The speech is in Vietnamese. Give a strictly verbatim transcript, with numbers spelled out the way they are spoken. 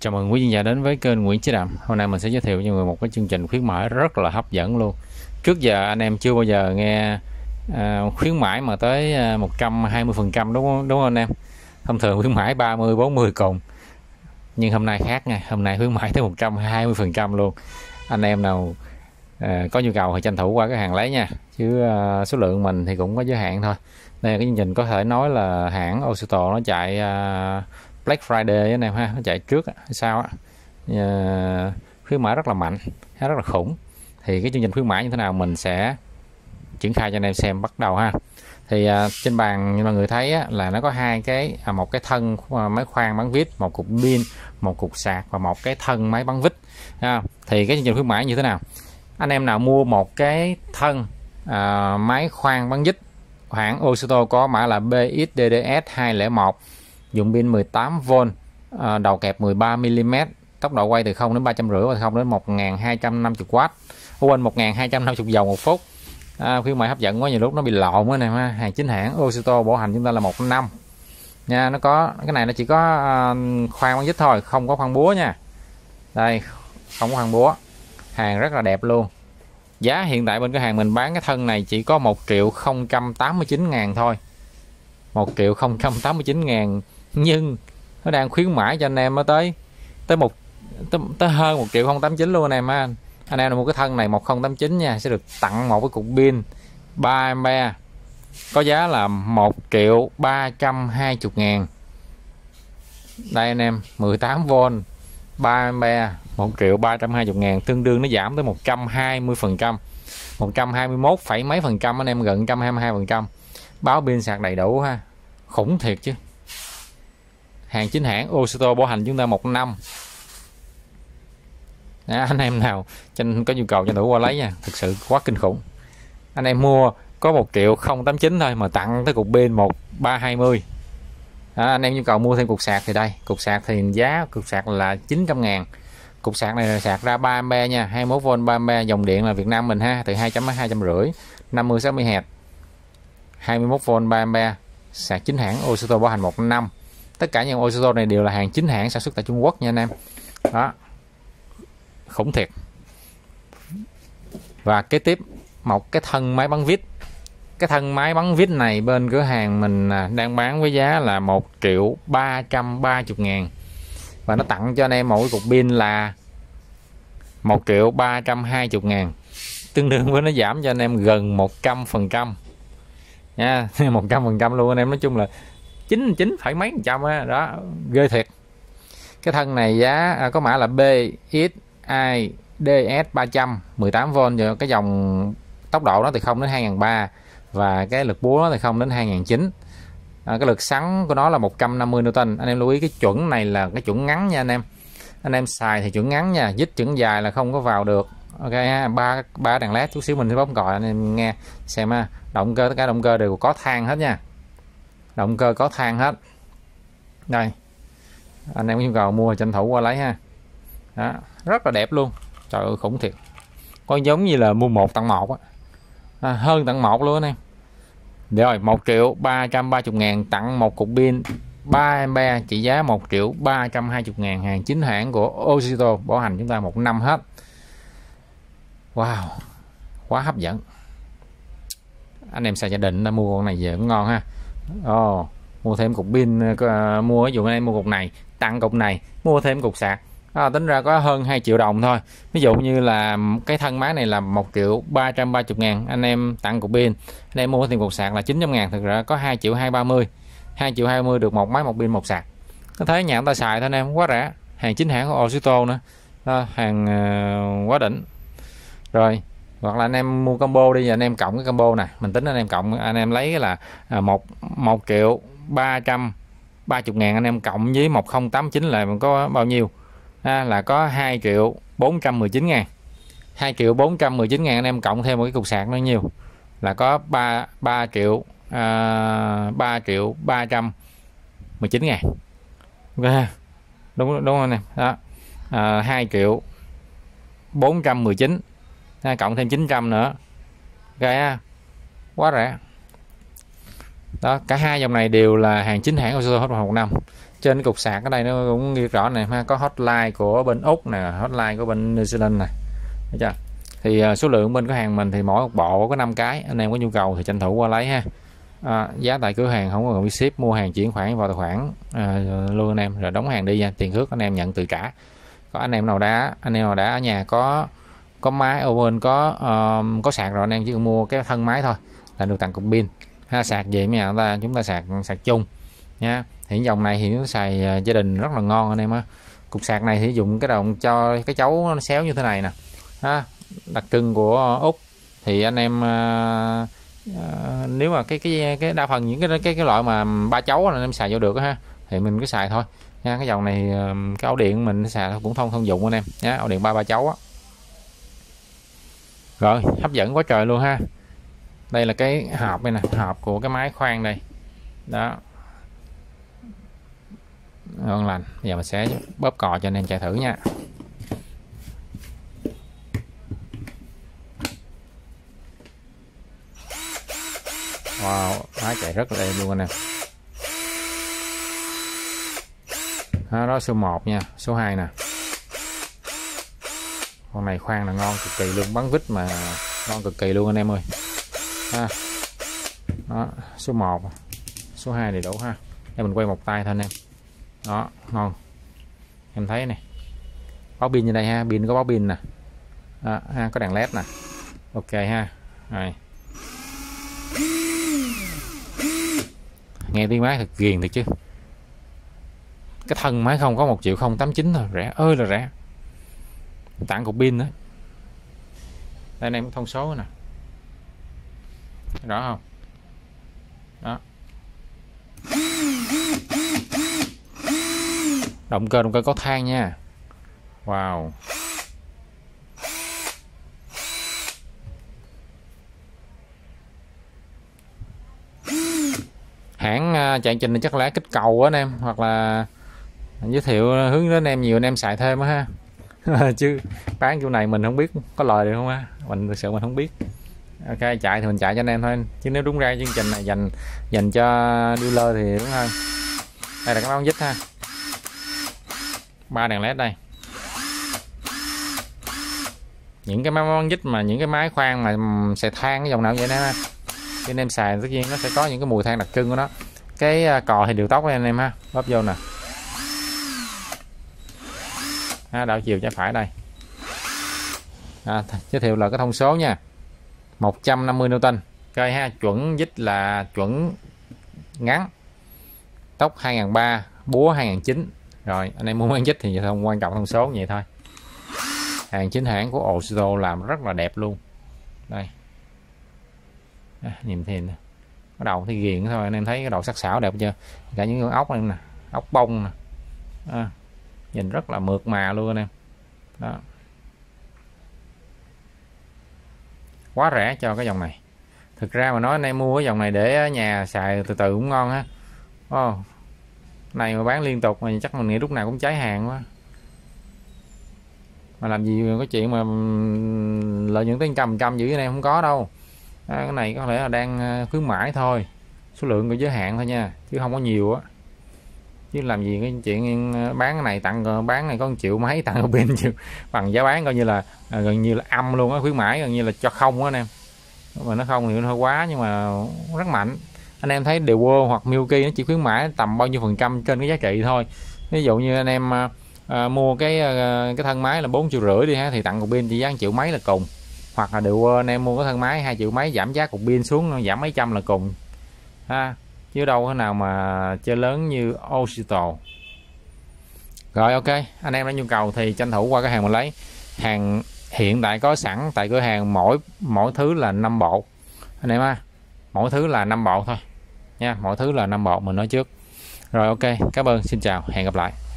Chào mừng quý vị nhà đến với kênh Nguyễn Chí Đạm. Hôm nay mình sẽ giới thiệu cho mọi người một cái chương trình khuyến mãi rất là hấp dẫn luôn. Trước giờ anh em chưa bao giờ nghe uh, khuyến mãi mà tới một trăm hai mươi phần trăm, đúng không, đúng không anh em? Thông thường khuyến mãi ba mươi, bốn mươi cùng. Nhưng hôm nay khác nha, hôm nay khuyến mãi tới một trăm hai mươi phần trăm luôn. Anh em nào uh, có nhu cầu thì tranh thủ qua cái hàng lấy nha. Chứ uh, số lượng mình thì cũng có giới hạn thôi. Đây là cái chương trình có thể nói là hãng Ozito nó chạy uh, Black Friday anh em ha, nó chạy trước sau á, à, khuyến mãi rất là mạnh, rất là khủng. Thì cái chương trình khuyến mãi như thế nào mình sẽ triển khai cho anh em xem bắt đầu ha. Thì à, trên bàn như mọi người thấy á, là nó có hai cái, à, một cái thân máy khoan bắn vít, một cục pin, một cục sạc và một cái thân máy bắn vít. À, thì cái chương trình khuyến mãi như thế nào? Anh em nào mua một cái thân à, máy khoan bắn vít hãng Ozito có mã là B X D D S hai không một, dùng pin mười tám vôn, đầu kẹp mười ba mi li mét, tốc độ quay từ không đến ba trăm rưỡi và không đến một nghìn hai trăm năm mươi oát, quên một nghìn hai trăm năm mươi vòng một phút. À, khuyến mãi hấp dẫn quá, nhiều lúc nó bị lộn cái này ha. Hàng chính hãng Ozito bảo hành chúng ta là một năm nha. Nó có cái này, nó chỉ có khoan bắn vít thôi, không có khoan búa nha. Đây, không có khoan búa, hàng rất là đẹp luôn. Giá hiện tại bên cái hàng mình bán cái thân này chỉ có một triệu không trăm tám mươi chín ngàn thôi, một triệu không trăm tám mươi chín ngàn, nhưng nó đang khuyến mãi cho anh em nó tới tới một tới, tới hơn một triệu không trăm tám mươi chín luôn anh em ha. Anh em mua cái thân này một nghìn không trăm tám mươi chín nha, sẽ được tặng một cái cục pin ba ampere có giá là một triệu ba trăm hai mươi ngàn. Đây anh em, mười tám vôn, ba ampere, một triệu ba trăm hai mươi ngàn, tương đương nó giảm tới một trăm hai mươi phần trăm, một trăm hai mươi mốt phẩy mấy phần trăm anh em, gần một trăm hai mươi hai phần trăm. Báo pin sạc đầy đủ ha, khủng thiệt chứ. Hàng chính hãng Ozito bảo hành chúng ta một năm. À, anh em nào trên có nhu cầu tranh thủ qua lấy nha, thực sự quá kinh khủng. Anh em mua có một triệu không trăm tám mươi chín thôi mà tặng tới cục pin một ba hai mươi. À, anh em nhu cầu mua thêm cục sạc thì đây, cục sạc thì giá cục sạc là chín trăm ngàn. Cục sạc này là sạc ra ba ampere nha, hai mươi mốt vôn ba ampere, dòng điện là Việt Nam mình ha, từ hai trăm đến hai trăm rưỡi, năm mươi sáu mươi héc. hai mươi mốt vôn ba ampere, sạc chính hãng Ozito bảo hành một năm. Tất cả những Ozito này đều là hàng chính hãng sản xuất tại Trung Quốc nha anh em. Đó, khủng thiệt. Và kế tiếp một cái thân máy bắn vít. Cái thân máy bắn vít này bên cửa hàng mình đang bán với giá là một triệu ba trăm ba mươi ngàn, và nó tặng cho anh em mỗi cục pin là một triệu ba trăm hai mươi ngàn, tương đương với nó giảm cho anh em gần một trăm phần trăm. Nha, một trăm phần trăm luôn anh em, nói chung là chín mươi chín phải mấy phần trăm đó, đó, ghê thiệt. Cái thân này giá à, có mã là B X I D S ba trăm, mười tám vôn, rồi cái dòng tốc độ nó thì không đến hai nghìn ba trăm và cái lực búa nó thì không đến hai nghìn chín trăm. À, cái lực sắn của nó là một trăm năm mươi newton. Anh em lưu ý cái chuẩn này là cái chuẩn ngắn nha anh em. Anh em xài thì chuẩn ngắn nha, dít chuẩn dài là không có vào được. Ok ha, ba ba đèn led chút xíu mình sẽ bấm còi anh em nghe xem ha. Động cơ, tất cả động cơ đều có than hết nha, động cơ có than hết. Đây, anh em có nhu cầu mua tranh thủ qua lấy ha. Đó, rất là đẹp luôn, trời ơi khủng thiệt, con giống như là mua một tặng một á, à, hơn tặng một luôn anh em. Rồi, một triệu ba trăm ba mươi ngàn tặng một cục pin ba ampere trị giá một triệu ba trăm hai mươi ngàn, hàng chính hãng của Ozito bảo hành chúng ta một năm hết. Wow, quá hấp dẫn. Anh em xài gia đình đã mua con này về cũng ngon ha. Oh, mua thêm cục pin, uh, mua ví dụ anh em mua cục này tặng cục này, mua thêm cục sạc, à, tính ra có hơn hai triệu đồng thôi. Ví dụ như là cái thân máy này là một triệu ba trăm ba mươi ngàn, anh em tặng cục pin, anh em mua thêm cục sạc là chín trăm ngàn, thực ra có hai triệu hai trăm ba mươi, hai triệu hai trăm ba mươi được một máy, một pin, một sạc. Có thấy nhà người ta xài thôi anh em, quá rẻ. Hàng chính hãng của Ozito nữa. Đó, hàng uh, quá đỉnh. Rồi, hoặc là anh em mua combo đi, giờ anh em cộng cái combo này, mình tính anh em cộng, anh em lấy là một một triệu ba trăm ba mươi ngàn, anh em cộng với một nghìn không trăm tám mươi chín là mình có bao nhiêu? À, là có hai triệu bốn trăm mười chín ngàn, hai triệu bốn trăm mười chín ngàn, anh em cộng thêm một cái cục sạc nó nhiều là có ba ba triệu ba triệu ba trăm mười chín ngàn, đúng đúng không anh em? Đó, hai triệu bốn trăm mười chín, cộng thêm chín trăm nữa, okay, quá rẻ. Đó, cả hai dòng này đều là hàng chính hãng Ozito hết một năm. Trên cục sạc ở đây nó cũng ghi rõ này ha, có hotline của bên Úc nè, hotline của bên New Zealand nè. Thấy chưa? Thì số lượng bên cửa hàng mình thì mỗi một bộ có năm cái, anh em có nhu cầu thì tranh thủ qua lấy ha. À, giá tại cửa hàng không có bị ship, mua hàng chuyển khoản vào tài khoản à, luôn anh em, rồi đóng hàng đi nha, tiền cước anh em nhận tự trả. Có anh em nào đã anh em nào đã ở nhà có có máy oven có uh, có sạc rồi, anh em chỉ cần mua cái thân máy thôi là được tặng cục pin ha. Sạc về mấy nhà ta chúng ta sạc sạc chung nha. Hiện dòng này thì nó xài gia đình rất là ngon anh em á. Cục sạc này thì dùng cái đồng cho cái cháu nó xéo như thế này nè ha, đặc trưng của Úc. Thì anh em uh, uh, nếu mà cái cái cái đa phần những cái cái cái loại mà ba cháu là anh em xài vô được ha, thì mình cứ xài thôi nha. Cái dòng này cái ổ điện mình xài cũng thông thông dụng anh em nhá, ổ điện ba ba cháu á. Rồi hấp dẫn quá trời luôn ha. Đây là cái hộp đây nè, hộp của cái máy khoan đây đó, ngon lành. Bây giờ mình sẽ bóp cò cho anh em chạy thử nha. Wow, máy chạy rất là êm luôn anh em. Đó, đó số một nha, số hai nè. Con này khoan là ngon cực kỳ luôn, bắn vít mà ngon cực kỳ luôn anh em ơi. Ha. Đó, số một, số hai đầy đủ ha. Đây mình quay một tay thôi anh em. Đó, ngon. Em thấy này. Báo pin như đây ha, pin có báo pin nè. Đó, ha, có đèn led nè. Ok ha. Rồi. Nghe tiếng máy thật ghiền thật chứ. Cái thân máy không có một triệu không tám chín thôi, rẻ ơi là rẻ, tặng cục pin nữa. Đây anh em có thông số nè, rõ không đó. Động cơ động cơ có than nha. Wow, hãng chạy trình chắc là kích cầu á anh em, hoặc là giới thiệu hướng đến em nhiều, anh em xài thêm á ha. Chứ bán kiểu này mình không biết có lời được không ha, mình thực sự mình không biết. Ok, chạy thì mình chạy cho anh em thôi, chứ nếu đúng ra chương trình này dành dành cho dealer thì đúng hơn. Đây là cái bóng dít ha, ba đèn led đây. Những cái máy bóng dít mà những cái máy khoan mà xài than cái dòng nào vậy nè, anh em xài tất nhiên nó sẽ có những cái mùi than đặc trưng của nó. Cái cò thì điều tốc với anh em ha, bóp vô nè. À, đảo chiều trái phải đây. À, giới thiệu là cái thông số nha, một trăm năm mươi newton. Cây ha, chuẩn dít là chuẩn ngắn, tốc hai nghìn ba trăm, búa hai nghìn chín trăm. Rồi anh em muốn bán dít thì không quan trọng thông số vậy thôi. Hàng chính hãng của Ozito làm rất là đẹp luôn. Đây, à, nhìn thì cái đầu thì ghiền thôi, anh em thấy cái đầu sắc sảo đẹp chưa, cả những con ốc em nè, ốc bông nè. À, nhìn rất là mượt mà luôn anh em. Đó, quá rẻ cho cái dòng này. Thực ra mà nói anh em mua cái dòng này để ở nhà xài từ từ cũng ngon á. Oh, này mà bán liên tục mà chắc mình nghĩ lúc nào cũng cháy hàng quá. Mà làm gì có chuyện mà lợi nhuận tới trăm trăm dữ, cái này không có đâu. À, cái này có lẽ là đang khuyến mãi thôi, số lượng của giới hạn thôi nha, chứ không có nhiều á. Chứ làm gì cái chuyện bán cái này tặng bán này có một triệu mấy tặng pin chứ, bằng giá bán coi như là à, gần như là âm luôn á, khuyến mãi gần như là cho không á anh em. Mà nó không thì nó hơi quá, nhưng mà rất mạnh. Anh em thấy Dewo hoặc Milky nó chỉ khuyến mãi tầm bao nhiêu phần trăm trên cái giá trị thôi. Ví dụ như anh em à, mua cái à, cái thân máy là bốn triệu rưỡi đi ha, thì tặng cục pin chỉ giá một triệu mấy là cùng. Hoặc là Dewo anh em mua cái thân máy hai triệu mấy giảm giá cục pin xuống giảm mấy trăm là cùng ha. Chứ đâu có nào mà chơi lớn như Ozito. Rồi ok, anh em đã nhu cầu thì tranh thủ qua cái hàng mình lấy. Hàng hiện tại có sẵn tại cửa hàng, mỗi mỗi thứ là năm bộ anh em ha, mỗi thứ là năm bộ thôi nha, mỗi thứ là năm bộ mình nói trước. Rồi ok, cảm ơn, xin chào, hẹn gặp lại.